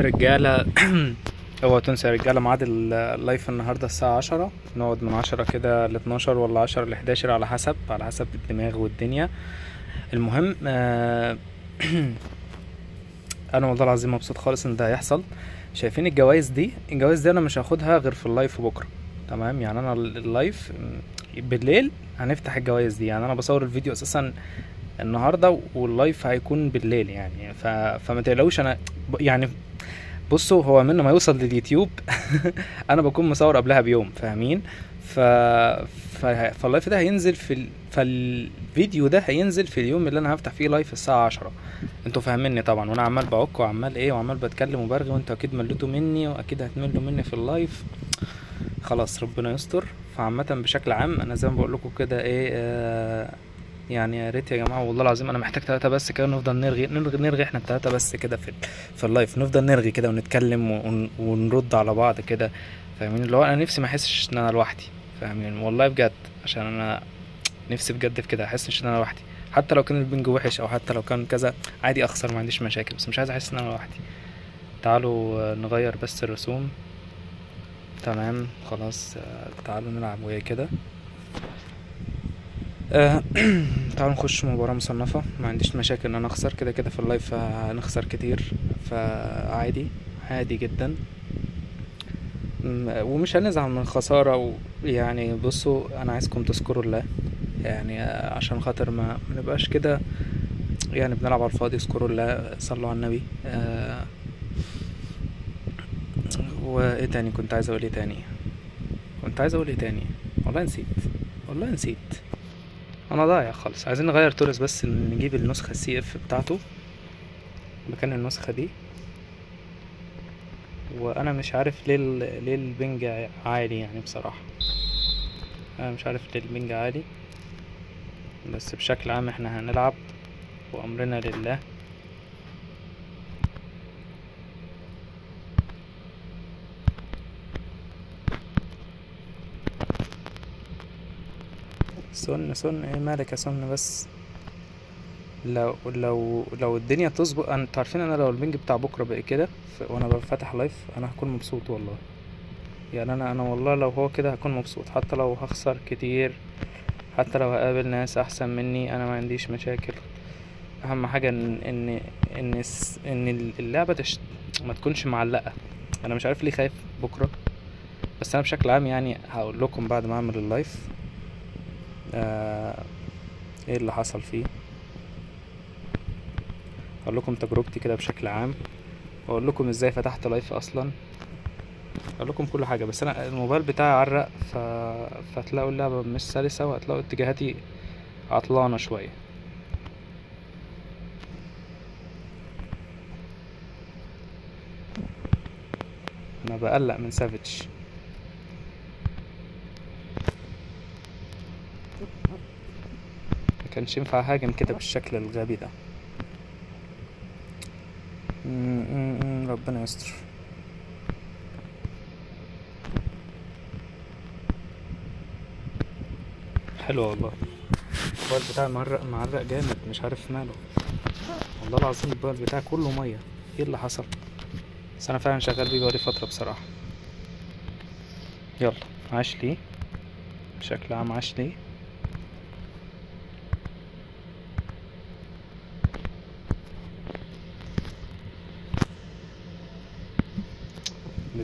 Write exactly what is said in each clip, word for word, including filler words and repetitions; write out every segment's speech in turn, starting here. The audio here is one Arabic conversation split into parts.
رجاله اوعى تنسى يا رجاله ميعاد اللايف النهارده الساعه عشرة، نقعد من عشرة كده ل اتناشر ولا عشرة ل حداشر على حسب على حسب الدماغ والدنيا. المهم آه انا والله العظيم مبسوط خالص ان ده هيحصل. شايفين الجوائز دي الجوائز دي انا مش هاخدها غير في اللايف بكره، تمام؟ يعني انا اللايف بالليل هنفتح الجوائز دي، يعني انا بصور الفيديو اساسا النهارده واللايف هيكون بالليل، يعني ف... فما تقلقوش. انا يعني بصوا، هو من ما يوصل لليوتيوب انا بكون مصور قبلها بيوم، فاهمين؟ ف... ف... فاللايف ده هينزل في ال... فالفيديو ده هينزل في اليوم اللي انا هفتح فيه لايف الساعه عشرة، انتوا فاهميني طبعا. وانا عمال بعك وعمال ايه وعمال بتكلم وبرغي، وانتوا اكيد مليتوا مني واكيد هتملوا مني في اللايف، خلاص ربنا يستر. فعامه بشكل عام انا زي ما بقول لكم كده ايه، آه يعني يا ريت يا جماعه والله العظيم انا محتاج ثلاثه بس كده، نفضل نرغي نرغي, نرغي احنا الثلاثه بس كده في في اللايف، نفضل نرغي كده ونتكلم ون ونرد على بعض كده، فاهمين؟ اللي هو انا نفسي ما احسش ان انا لوحدي، فاهمين؟ والله بجد، عشان انا نفسي بجد في كده، احسش ان انا لوحدي، حتى لو كان البنج وحش او حتى لو كان كذا عادي اخسر، ما عنديش مشاكل، بس مش عايز احس ان انا لوحدي. تعالوا نغير بس الرسوم، تمام؟ خلاص تعالوا نلعب ويا كده. تعالوا نخش مباراة مصنفة، ما عنديش مشاكل ان انا اخسر، كده كده في اللايف هنخسر كتير، فعادي عادي جدا ومش هنزعل من الخسارة. ويعني بصوا انا عايزكم تذكروا الله، يعني عشان خاطر ما نبقاش كده يعني بنلعب على الفاضي. اذكروا الله، صلوا على النبي. أه وايه تاني كنت عايز اقول ايه تاني كنت عايز اقول ايه تاني والله نسيت والله نسيت انا ضايع خالص. عايزين نغير تورس بس، نجيب النسخه السي اف بتاعته مكان النسخه دي. وانا مش عارف ليه ليه البنج عالي، يعني بصراحه انا مش عارف ليه البنج عالي، بس بشكل عام احنا هنلعب وامرنا لله. سن سن ايه مالك يا سن؟ بس لو لو لو الدنيا تظبط، انتوا عارفين انا لو البنج بتاع بكره بقى كده وانا بفتح لايف انا هكون مبسوط والله، يعني انا انا والله لو هو كده هكون مبسوط، حتى لو هخسر كتير، حتى لو هقابل ناس احسن مني، انا ما عنديش مشاكل. اهم حاجه ان ان ان, إن اللعبه تشت... ما تكونش معلقه. انا مش عارف ليه خايف بكره، بس انا بشكل عام يعني هقول لكم بعد ما اعمل اللايف آه ايه اللي حصل فيه، اقول لكم تجربتي كده بشكل عام، واقول لكم ازاي فتحت لايف اصلا، اقول لكم كل حاجه. بس انا الموبايل بتاعي عرق، ف... فتلاقوا اللعبه مش سلسه، وهتلاقوا اتجاهاتي عطلانه شويه. انا بقلق من سافيتش. مكانش ينفع هاجم كده بالشكل الغبي ده. ربنا يستر. حلو والله. البال بتاعي معرق معرق جامد، مش عارف ماله والله العظيم. البال بتاعي كله ميه، ايه اللي حصل؟ بس انا فعلا شغال بيه بقالي فتره بصراحه. يلا عاش لي بشكل عام، عاش لي.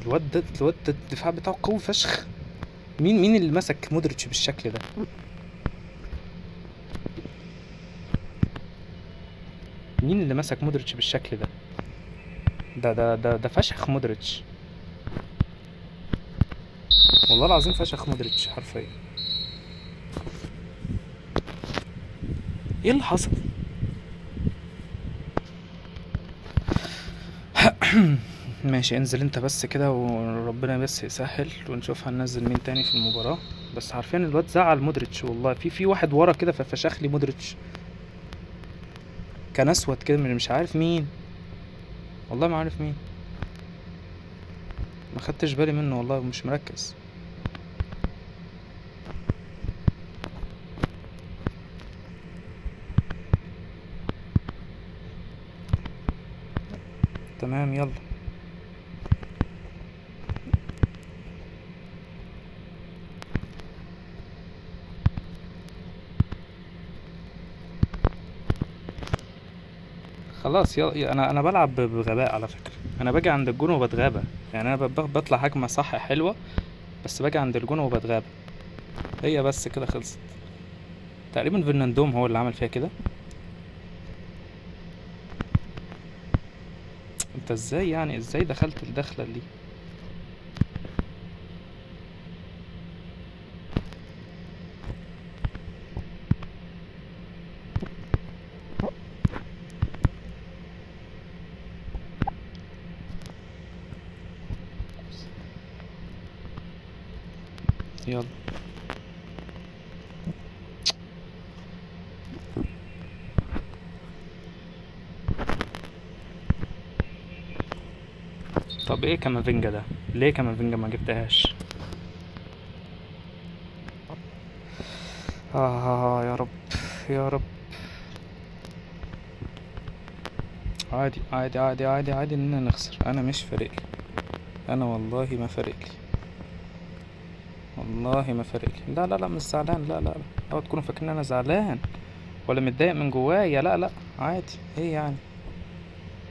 الواد ده الواد ده الدفاع بتاعه قوي فشخ. مين مين اللي مسك مودريتش بالشكل ده؟ مين اللي مسك مودريتش بالشكل ده؟ ده ده ده ده فشخ مودريتش والله العظيم، فشخ مودريتش حرفيا. ايه اللي حصل؟ ماشي انزل انت بس كده وربنا بس يسهل، ونشوف هننزل مين تاني في المباراة. بس عارفين الواد زعل مودريتش والله، في في واحد ورا كده ففشخ لي مودريتش، كان اسود كده مش عارف مين والله، ما عارف مين، ما خدتش بالي منه والله، مش مركز. تمام يلا خلاص يلا. انا انا بلعب بغباء على فكره، انا باجي عند الجون وبتغابى، يعني انا بطلع هجمه صح حلوه بس باجي عند الجون وبتغابى. هي بس كده خلصت تقريبا. فيرناندوم هو اللي عمل فيها كده. انت ازاي يعني ازاي دخلت الدخله دي؟ يلا طب ايه كامافينجا ده؟ ليه كامافينجا ما جبتهاش؟ آه يا رب يا رب. عادي عادي عادي عادي عادي اننا نخسر، انا مش فارقلي، انا والله ما فارقلي، والله ما فارقلي. لا لا لا مش زعلان، لا لا لا اوعوا تكونوا فاكرين انا زعلان ولا متضايق من جوايا، لا لا عادي. ايه يعني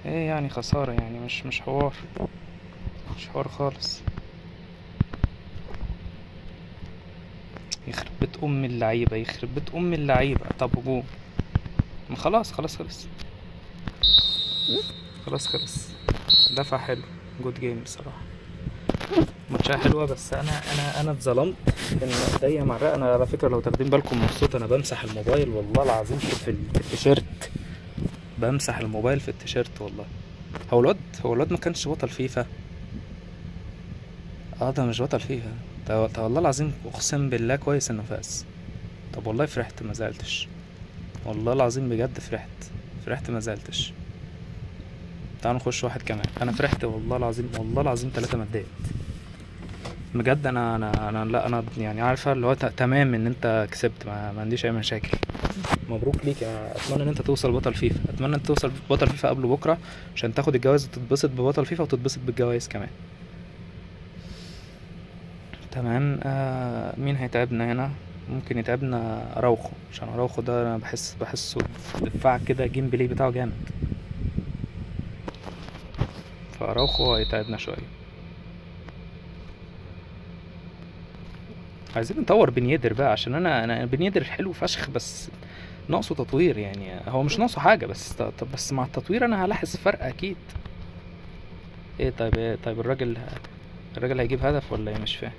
ايه يعني خسارة يعني؟ مش مش حوار، مش حوار خالص. يخرب بيت ام اللعيبة، يخرب بيت ام اللعيبة. طب هجوم خلاص خلاص خلص خلاص خلص. دفع حلو، جود جيم بصراحة، ماتشها حلوة. بس انا انا انا اتظلمت ان ايديا معرقة. انا على فكرة لو تاخدين بالكم مبسوط انا بمسح الموبايل والله العظيم في التيشيرت، بمسح الموبايل في التيشيرت والله. هو الواد هو الواد ما كانش بطل فيفا؟ اه ده مش بطل فيفا ده، ده والله العظيم اقسم بالله كويس انه فاز. طب والله فرحت ما زعلتش، والله العظيم بجد فرحت، فرحت ما زعلتش. تعالوا نخش واحد كمان. انا فرحت والله العظيم، والله العظيم ثلاثة ما اتضايقت بجد. انا انا انا لا انا يعني عارفه اللي هو تمام ان انت كسبت، ما, ما عنديش اي مشاكل. مبروك ليك، اتمنى ان انت توصل بطل فيفا، اتمنى ان انت توصل بطل فيفا قبل بكره عشان تاخد الجوائز وتتبسط ببطل فيفا وتتبسط بالجوائز كمان. تمام. آه مين هيتعبنا هنا؟ ممكن يتعبنا اراوخو، عشان اراوخو ده انا بحس بحسه دفاع كده، جيم بلاي بتاعه جامد، فاراوخو هيتعبنا شويه. عايزين نطور بن يدر بقى، عشان انا انا بن يدر حلو فشخ بس ناقصه تطوير. يعني هو مش ناقصه حاجه بس طب بس مع التطوير انا هلاحظ فرق اكيد. ايه طيب ايه طيب الراجل الراجل هيجيب هدف ولا ايه؟ مش فاهم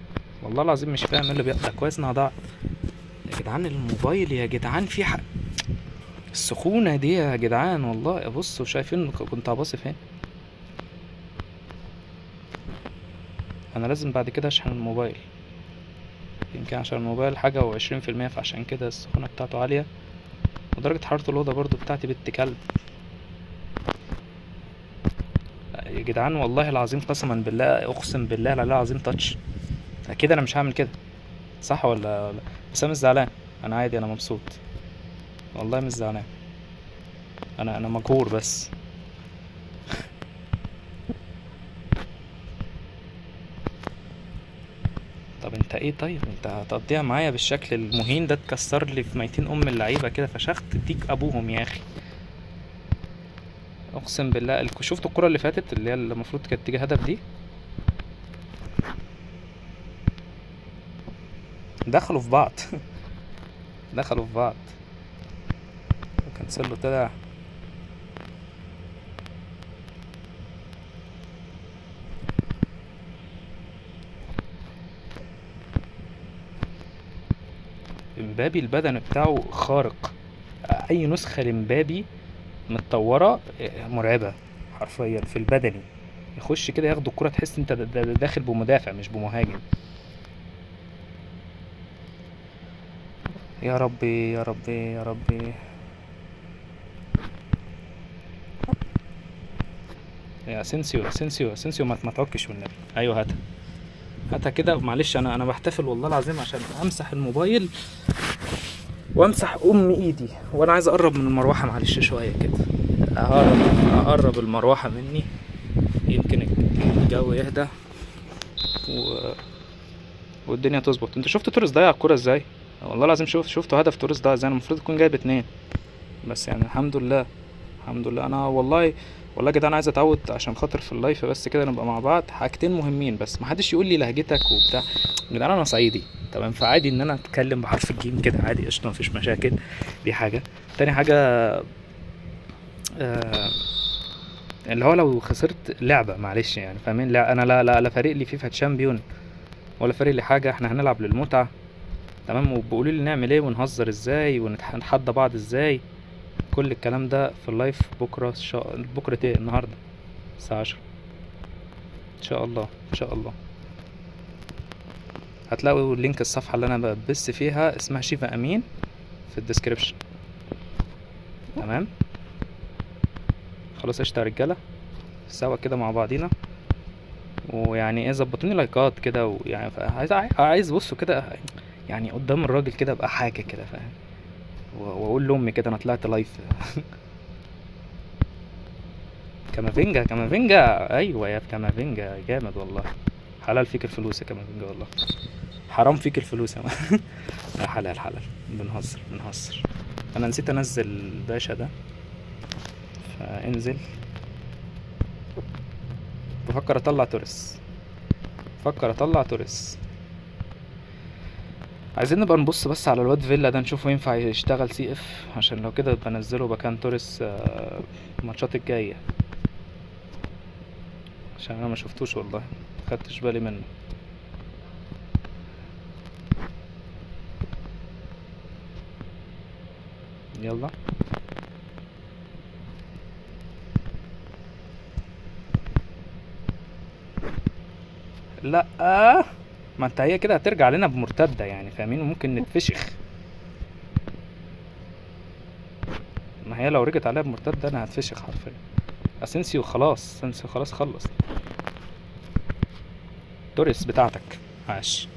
والله العظيم، مش فاهم ايه اللي بيحصل. كويس انها ضاعت يا جدعان، الموبايل يا جدعان في حق السخونه دي يا جدعان والله. بصوا شايفين كنت هباصي فين؟ انا لازم بعد كده اشحن الموبايل، يمكن عشان الموبايل حاجة وعشرين في المية، فعشان كده السخونة بتاعته عالية ودرجة حرارة الأوضة برضو بتاعتي بنت كلب يا جدعان والله العظيم. قسما بالله أقسم بالله العلي العظيم تاتش أكيد أنا مش هعمل كده صح ولا؟ بس أنا مش زعلان، أنا عادي، أنا مبسوط والله مش زعلان، أنا أنا مقهور بس. طب انت ايه طيب؟ انت هتقضيها معايا بالشكل المهين ده؟ تكسر لي في ميتين ام اللعيبه كده، فشخت تديك ابوهم يا اخي اقسم بالله. شفت الكره اللي فاتت اللي هي المفروض كانت تيجي هدف دي؟ دخلوا في بعض دخلوا في بعض وكانسيلو طلع. امبابي البدن بتاعه خارق، اي نسخه لامبابي متطوره مرعبه حرفيا في البدني. يخش كده ياخد الكره تحس انت داخل بمدافع مش بمهاجم. يا ربي يا ربي يا ربي يا اسينسيو اسينسيو اسينسيو ما تعكش والنبي. ايوه هاتها هاتها كده. معلش انا انا بحتفل والله العظيم عشان امسح الموبايل وامسح ام ايدي، وانا عايز اقرب من المروحه معلش شويه كده، اقرب اقرب المروحه مني يمكن الجو يهدى و... والدنيا تظبط. انت شفت توريس ضيع الكوره ازاي؟ والله العظيم شوف شفت هدف توريس ضاع ازاي، المفروض يكون جايب اتنين بس يعني الحمد لله الحمد لله. انا والله والله يا جدعان عايز اتعود عشان خاطر في اللايف بس كده نبقى مع بعض. حاجتين مهمين بس، محدش يقول لي لهجتك وبتاع. يا جدعان انا صعيدي تمام، فعادي ان انا اتكلم بحرف الجيم كده عادي قشطه، مفيش مشاكل. دي حاجه. تاني حاجه آه اللي هو لو خسرت لعبه معلش يعني فاهمين، لا انا لا لا, لا فارق لي فيفا تشامبيون ولا فارق لي حاجه، احنا هنلعب للمتعه تمام. وبيقولوا لي نعمل ايه ونهزر ازاي ونتحدى بعض ازاي، كل الكلام ده في اللايف بكره شا... بكره ايه النهارده الساعه عشرة ان شاء الله. ان شاء الله هتلاقوا لينك الصفحه اللي انا ببث فيها اسمها شيفا امين في الديسكريبشن تمام. خلاص قشطه يا رجاله، سوا كده مع بعضينا. ويعني ايه ظبطوني لايكات كده، ويعني عايز عايز بصوا كده يعني قدام الراجل كده ابقى حاجه كده فاهم، واقول لامي كده انا طلعت لايف. كامافينجا كامافينجا، ايوه يا كامافينجا جامد والله، حلال فيك الفلوس يا كامافينجا والله، حرام فيك الفلوس يا لا حلال حلال، بنهزر بنهزر. انا نسيت انزل الباشا ده، فانزل. بفكر اطلع توريس، بفكر اطلع توريس. عايزين نبقى نبص بس على الواد فيلا ده نشوفه ينفع يشتغل سي اف، عشان لو كده بنزله مكان توريس الماتشات الجايه، عشان انا ما شفتوش والله مخدتش بالي منه. يلا لا ما انت هي كده هترجع لنا بمرتده يعني فاهمين، وممكن نتفشخ. ما هي لو رجعت عليها بمرتده انا هتفشخ حرفيا. اسينسيو خلاص، اسينسيو خلاص خلص. توريس بتاعتك عاش.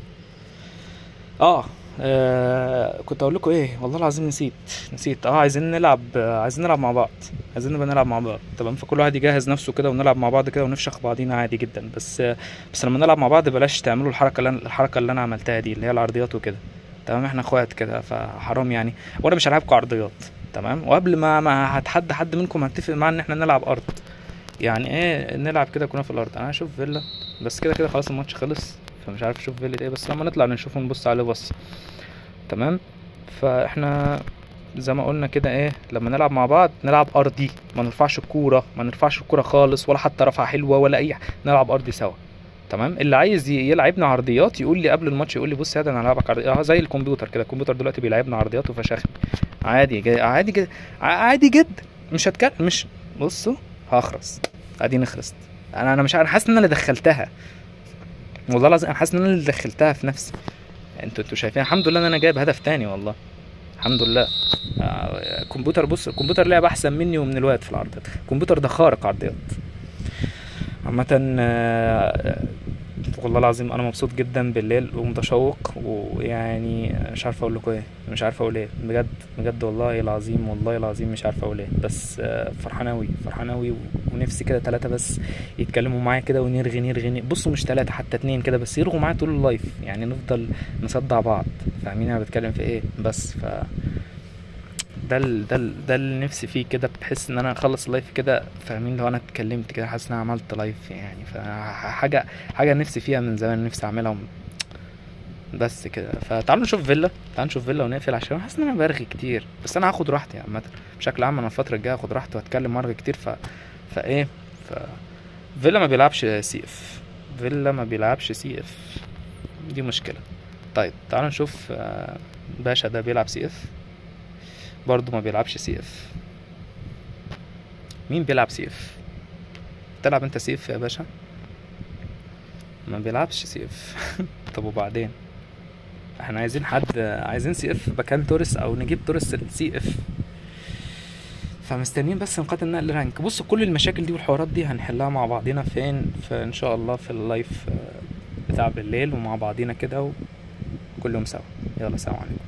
اه, آه كنت اقول لكم ايه والله العظيم نسيت نسيت. اه عايزين نلعب عايزين نلعب مع بعض، عايزين نبقى نلعب مع بعض تمام. فكل واحد يجهز نفسه كده ونلعب مع بعض كده ونفشخ بعضينا عادي جدا. بس بس لما نلعب مع بعض بلاش تعملوا الحركه اللي انا الحركه اللي انا عملتها دي اللي هي العرضيات وكده تمام. احنا اخوات كده فحرام يعني، وانا مش هلعبكم عرضيات تمام. وقبل ما ما هتحدى حد منكم هتفق معاه ان احنا نلعب ارض، يعني ايه نلعب كده كنا في الارض. انا هشوف فيلا بس كده كده خلاص الماتش خلص، فمش عارف اشوف فيلا ايه، بس لما نطلع نشوفه نبص عليه بصه تمام. فاحنا زي ما قلنا كده ايه، لما نلعب مع بعض نلعب ارضي، ما نرفعش الكوره ما نرفعش الكوره خالص، ولا حتى رفعه حلوه ولا اي، نلعب ارضي سوا تمام. اللي عايز يلعبنا عرضيات يقول لي قبل الماتش، يقول لي بص يا ده انا هلعبك عرضيات اه زي الكمبيوتر كده. الكمبيوتر دلوقتي بيلعبنا عرضيات وفشاخني عادي جدا عادي جدا عادي جدا، مش هتكلم مش بصوا هخرس. اديني خرست انا انا مش انا حاسس ان انا اللي دخلتها والله العظيم، انا حاسس ان انا اللي دخلتها في نفسي. انتوا انتوا شايفين الحمد لله ان انا جايب هدف تاني والله الحمد لله. الكمبيوتر بص الكمبيوتر لعب احسن مني ومن الواد في العرضيات، الكمبيوتر ده خارق عرضيات عامه. والله العظيم انا مبسوط جدا بالليل ومتشوق، ويعني مش عارف اقول لكم ايه مش عارف اقول ايه بجد بجد والله العظيم والله العظيم مش عارف اقول ايه. بس فرحان اوي فرحان اوي، ونفسي كده ثلاثه بس يتكلموا معايا كده ونرغي نرغي بصوا مش ثلاثه حتى اتنين كده بس يرغوا معايا طول اللايف، يعني نفضل نصدع بعض فاهمين انا بتكلم في ايه. بس ف ده ال ده ال ده اللي نفسي فيه كده، بحس ان انا اخلص اللايف كده فاهمين، لو انا اتكلمت كده حاسس ان انا عملت لايف يعني، فحاجه حاجه نفسي فيها من زمان نفسي اعملها بس كده. فتعالوا نشوف فيلا، تعالوا نشوف فيلا ونقفل عشان انا حاسس ان انا برغي كتير، بس انا هاخد راحتي عامه بشكل عام. انا الفتره الجايه هاخد راحتي واتكلم وارغي كتير. ف فايه ف فيلا ما بيلعبش سي اف، فيلا ما بيلعبش سي اف دي مشكله. طيب تعالوا نشوف باشا ده بيلعب سي اف برضو ما بيلعبش سي اف. مين بيلعب سي اف؟ تلعب انت سي اف يا باشا؟ ما بيلعبش سي اف. طب وبعدين احنا عايزين حد، عايزين سي اف مكان توريس او نجيب توريس سي اف، فمستنيين بس نقاط النقل رانك. بصوا كل المشاكل دي والحوارات دي هنحلها مع بعضينا فين فان شاء الله في اللايف بتاع بالليل، ومع بعضينا كده وكلهم سوا. يلا سلام عليكم.